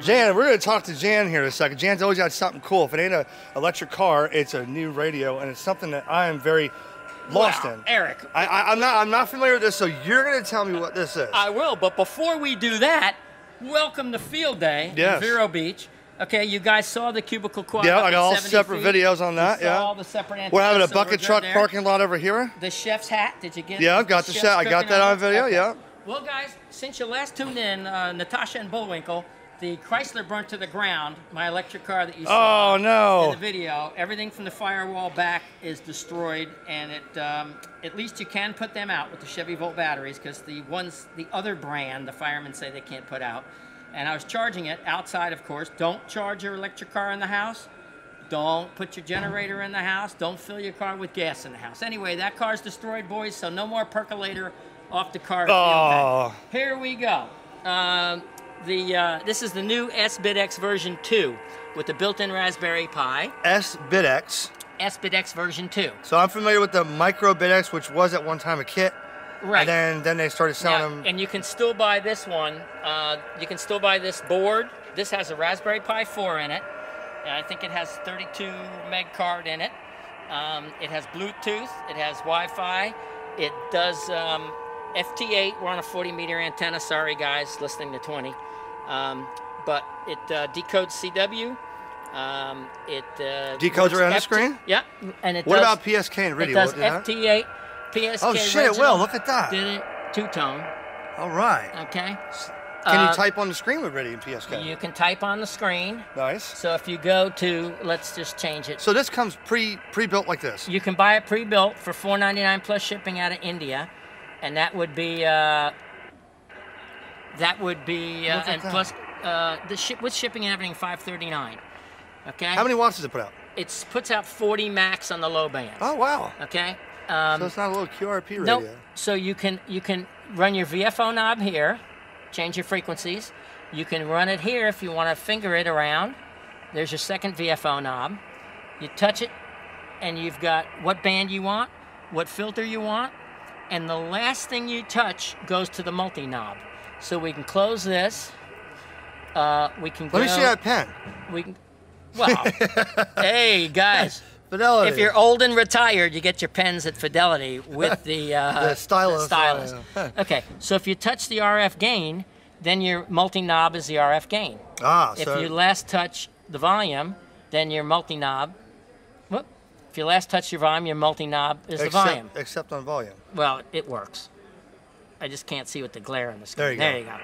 Jan, we're going to talk to Jan here in a second. Jan's always got something cool. If it ain't an electric car, it's a new radio, and it's something that I am very lost in. Eric. I'm not familiar with this, so you're going to tell me what this is. I will, but before we do that, welcome to Field Day in Vero Beach. Okay, you guys saw the cubicle quad. Yeah, I got all separate videos on that. Yeah, all the separate. We're having a bucket truck parking lot over here. The chef's hat. Did you get it? Yeah, I've got the chef. I got that on video. Yeah. Well, guys, since you last tuned in, Natasha and Bullwinkle, the Chrysler burnt to the ground. My electric car that you saw in the video. Everything from the firewall back is destroyed, and it at least you can put them out with the Chevy Volt batteries, because the ones, the other brand, the firemen say they can't put out. And I was charging it outside, of course. Don't charge your electric car in the house. Don't put your generator in the house. Don't fill your car with gas in the house. Anyway, that car's destroyed, boys, so no more percolator off the car. Oh. Here we go. This is the new SBITX version 2 with the built-in Raspberry Pi. SBITX? SBITX version 2. So I'm familiar with the Micro BITX, which was at one time a kit. Right. And then they started selling them. And you can still buy this one. You can still buy this board. This has a Raspberry Pi 4 in it. And I think it has 32 meg card in it. It has Bluetooth. It has Wi-Fi. It does FT8. We're on a 40-meter antenna. Sorry, guys, listening to 20. But it decodes CW. It decodes around the screen? Yeah. And it does, about PSK and radio? It does FT8. PSK original. Look at that. Did it two-tone. All right. Okay. Can you type on the screen with Ready and PSK? You can type on the screen. Nice. So if you go to, let's just change it. So this comes pre-built like this? You can buy it pre-built for $4.99 plus shipping out of India. And that would be, and plus, with shipping and everything, $5.39. Okay? How many watts does it put out? It puts out 40 max on the low band. Oh, wow. Okay? So it's not a little QRP radio. Nope. So you can run your VFO knob here, change your frequencies. You can run it here if you want to finger it around. There's your second VFO knob. You touch it, and you've got what band you want, what filter you want, and the last thing you touch goes to the multi knob. So we can close this. Let me see that pen. Wow. Hey, guys. Fidelity. If you're old and retired, you get your pens at Fidelity with the stylus. Okay, so if you touch the RF gain, then your multi-knob is the RF gain. If you last touch the volume, then your multi-knob. If you last touch your volume, your multi-knob is the volume. Except on volume. Well, it works. I just can't see with the glare on the screen. There you go.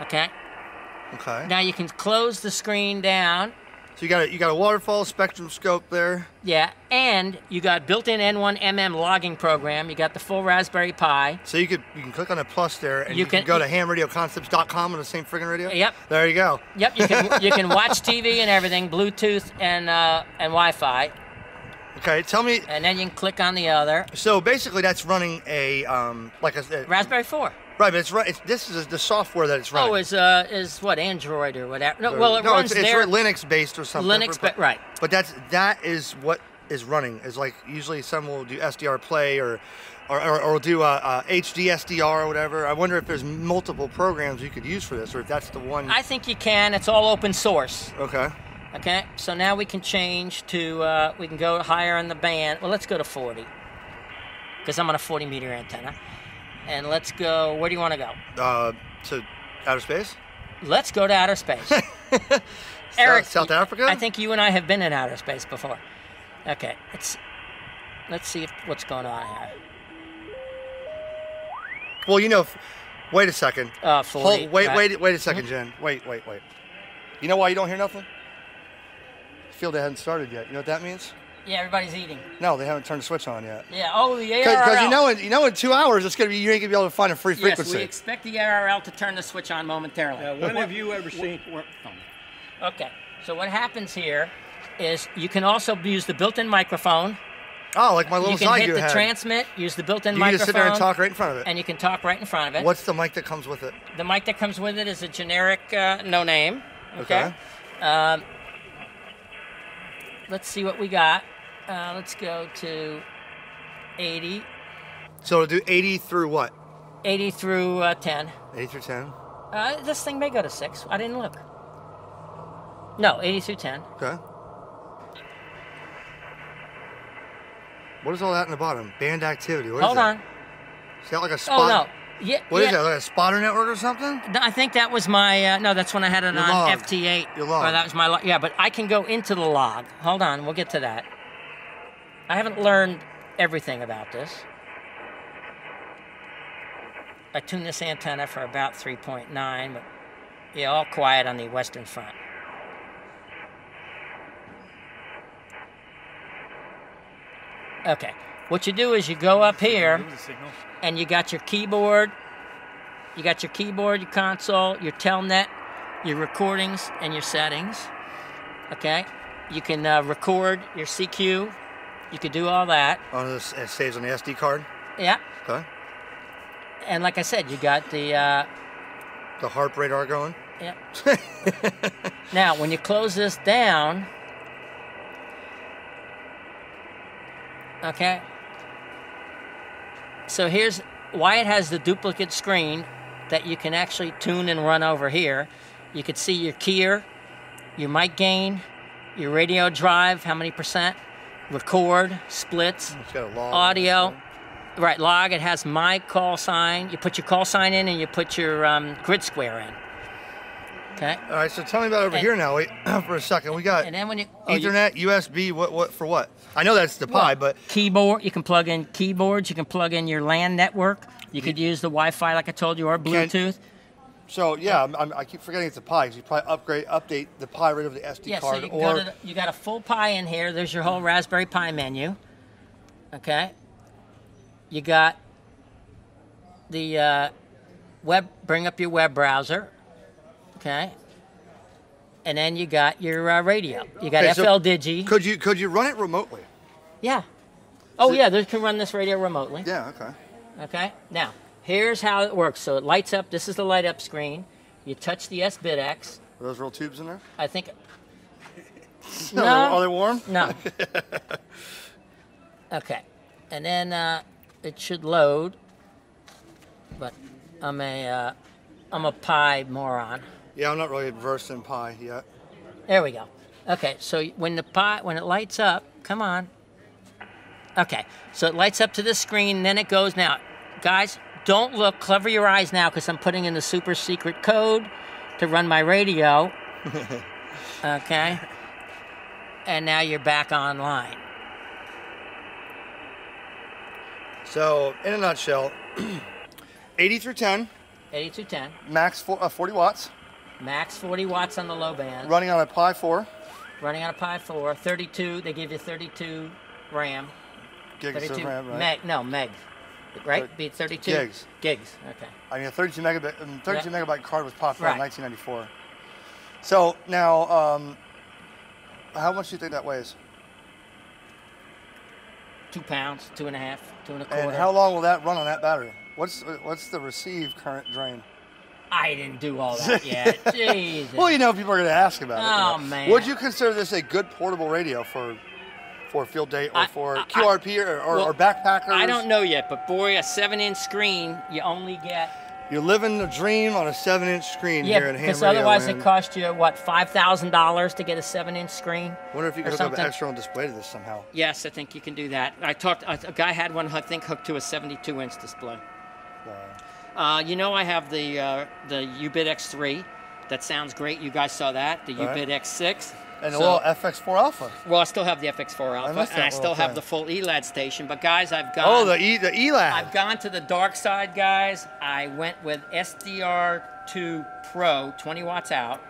Okay. Okay. Now you can close the screen down. So you got a waterfall spectrum scope there. Yeah, and you got built-in N1MM logging program. You got the full Raspberry Pi. So you can click on the plus there, and you can go to hamradioconcepts.com on the same friggin' radio. Yep. There you go. Yep. You can watch TV and everything, Bluetooth and Wi-Fi. Okay, tell me. And then you can click on the other. So basically, that's running a Raspberry 4. Right, but this is the software that it's running. Oh, is what, Android or whatever? No, well, it's Linux based or something. Right. But that is what is running. Is like usually some will do SDR play or do HD SDR or whatever. I wonder if there's multiple programs you could use for this, or if that's the one. I think you can. It's all open source. Okay. Okay. So now we can change to we can go higher on the band. Well, let's go to 40, because I'm on a 40-meter antenna. And let's go, where do you want to go? To outer space? Let's go to outer space. Eric, South Africa? I think you and I have been in outer space before. Okay, let's see what's going on here. Well, you know, wait a second. Wait a second, Jen. Wait. You know why you don't hear nothing? The field hasn't started yet. You know what that means? Yeah, everybody's eating. No, they haven't turned the switch on yet. Yeah, the ARRL. Because you know in 2 hours, it's gonna be, you ain't going to be able to find a free frequency. Yes, we expect the ARRL to turn the switch on momentarily. When have you ever seen... Okay, so what happens here is you can also use the built-in microphone. Oh, like my little side you had. You can hit the transmit, use the built-in microphone. You can just sit there and talk right in front of it. And you can talk right in front of it. What's the mic that comes with it? The mic that comes with it is a generic no-name. Okay. Let's see what we got. Let's go to 80. So we'll do 80 through what? 80 through 10. 80 through 10. This thing may go to 6. I didn't look. No, 8210. Okay. What is all that in the bottom? Band activity. What is Hold that? On. Is that like a spot? Oh, no. Yeah, what is that, like a spotter network or something? I think that was my, no, that's when I had it Your on log. FT8. Your log. Or that was my log. Yeah, but I can go into the log. Hold on, we'll get to that. I haven't learned everything about this. I tuned this antenna for about 3.9, but yeah, all quiet on the western front. Okay. What you do is you go up here, and you got your keyboard, your console, your telnet, your recordings, and your settings. Okay, you can record your CQ. You can do all that. Oh, this saves on the SD card. Yeah. Okay. And like I said, you got the HARP radar going. Yeah. Now, when you close this down, okay. So here's why it has the duplicate screen that you can actually tune and run over here. You can see your keyer, your mic gain, your radio drive, how many percent, record, splits, it's got a log audio, right, log, it has my call sign. You put your call sign in and you put your grid square in. Okay. All right, so tell me about over here now. Wait for a second. We got and then when you, Ethernet, USB, what for what? I know that's the Pi, but... Keyboard, you can plug in keyboards. You can plug in your LAN network. You could use the Wi-Fi, like I told you, or Bluetooth. So, yeah, I keep forgetting it's a Pi, because you probably update the Pi right over the SD card. So you, or... you got a full Pi in here. There's your whole Raspberry Pi menu. Okay. You got the web... Bring up your web browser. Okay, and then you got your radio. You got FL Digi. Could you run it remotely? Yeah. Oh yeah, they can run this radio remotely. Yeah. Okay. Okay. Now here's how it works. So it lights up. This is the light up screen. You touch the S-BitX. Are those real tubes in there? I think. No. Are they warm? No. Okay, and then it should load. But I'm a Pi moron. Yeah, I'm not really versed in Pi yet. There we go. Okay, so when the Pi, when it lights up, come on. Okay, so it lights up to this screen, and then it goes now. Guys, don't look, cover your eyes now, because I'm putting in the super secret code to run my radio. Okay. And now you're back online. So, in a nutshell, 8310. 8210. Max 40 watts. Max 40 watts on the low band. Running on a Pi 4. Running on a Pi 4. 32, they give you 32 RAM. Gigs 32 of RAM, right? Meg, no, meg. Right? Be 32? Gigs. Gigs, okay. I mean, a 32 megabyte card was popular in 1994. So, now, how much do you think that weighs? 2 pounds, 2 1/2, 2 1/4. And how long will that run on that battery? What's the received current drain? I didn't do all that yet. Jesus. Well, you know, people are going to ask about it. Oh, you know. Man. Would you consider this a good portable radio for field day or for QRP or backpackers? I don't know yet, but boy, a 7-inch screen, you only get... You're living the dream on a 7-inch screen here at Ham Radio. Because otherwise it cost you, what, $5,000 to get a 7-inch screen? I wonder if you could hook up an external display to this somehow. Yes, I think you can do that. I talked. A guy had one, I think, hooked to a 72-inch display. You know, I have the uBITX X3. That sounds great. You guys saw that. The uBITX X6. And a little FX4 Alpha. Well, I still have the FX4 Alpha, and I still have the full ELAD station. But guys, I've gone. Oh, the ELAD. I've gone to the dark side, guys. I went with SDR2 Pro, 20 watts out,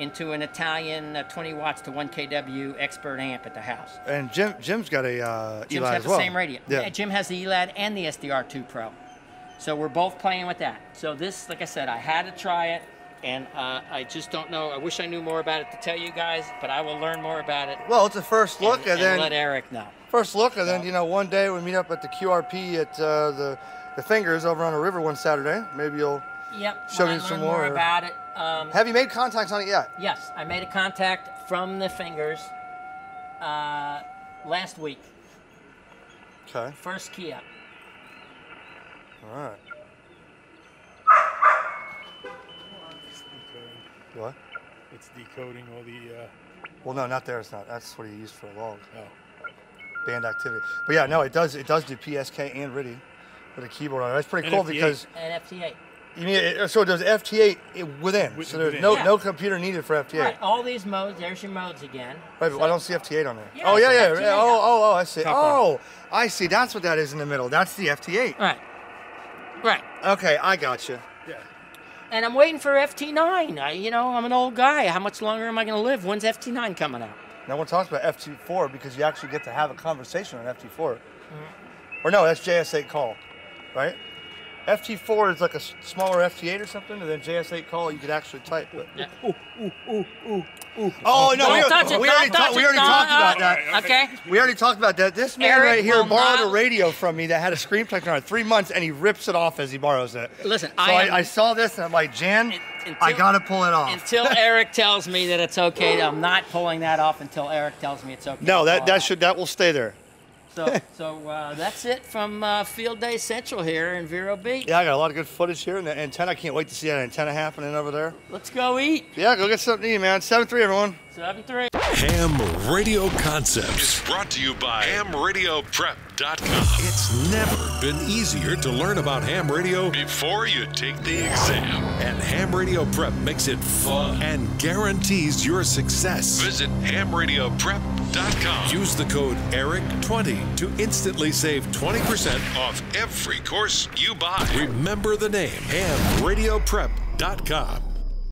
into an Italian 20 watts to 1 kW expert amp at the house. And Jim's got a ELAD Jim's got the same radio. Yeah. Jim has the ELAD and the SDR2 Pro. So we're both playing with that. So this, like I said, I had to try it, and I just don't know. I wish I knew more about it to tell you guys, but I will learn more about it. Well, it's a first look, and then let Eric know. First look, and then, you know, one day we meet up at the QRP at the Fingers over on the river one Saturday. Maybe you'll show me some more about it. Have you made contacts on it yet? Yes, I made a contact from the Fingers last week. Okay. First key up. All right. What? It's decoding all the... Well, no, not there. It's not. That's what he used for a log. Oh. Band activity. But yeah, no, it does do PSK and RTTY with a keyboard on it. That's pretty cool because... And FT8. You mean, so it does FT8 within. So there's no computer needed for FT8. Right, all these modes, there's your modes again. Right, but I don't see FT8 on there. Yeah, oh, yeah. FT8. Oh, I see. Oh, I see. That's what that is in the middle. That's the FT8. Right. Right. Okay, I gotcha. Yeah. And I'm waiting for FT9. I'm an old guy. How much longer am I going to live? When's FT9 coming out? No one talks about FT4 because you actually get to have a conversation on FT4. Mm-hmm. Or no, that's JS8 call, right? FT4 is like a smaller FT8 or something, and then JS8 call you could actually type. But yeah. Oh no! We already talked about that. Okay. We already talked about that. This man right here borrowed a radio from me that had a screen protector on it 3 months, and he rips it off as he borrows it. Listen, so I saw this and I'm like, Jan, I gotta pull it off. Until Eric tells me that it's okay, I'm not pulling that off. Until Eric tells me it's okay. No, that will stay there. So that's it from Field Day Central here in Vero Beach. Yeah, I got a lot of good footage here. And the antenna, I can't wait to see that antenna happening over there. Let's go eat. Yeah, go get something to eat, man. 7-3, everyone. 7-3. Ham Radio Concepts is brought to you by hamradioprep.com. It's never been easier to learn about ham radio before you take the exam. And Ham Radio Prep makes it fun and guarantees your success. Visit hamradioprep.com. Use the code ERIC20 to instantly save 20% off every course you buy. Remember the name, hamradioprep.com.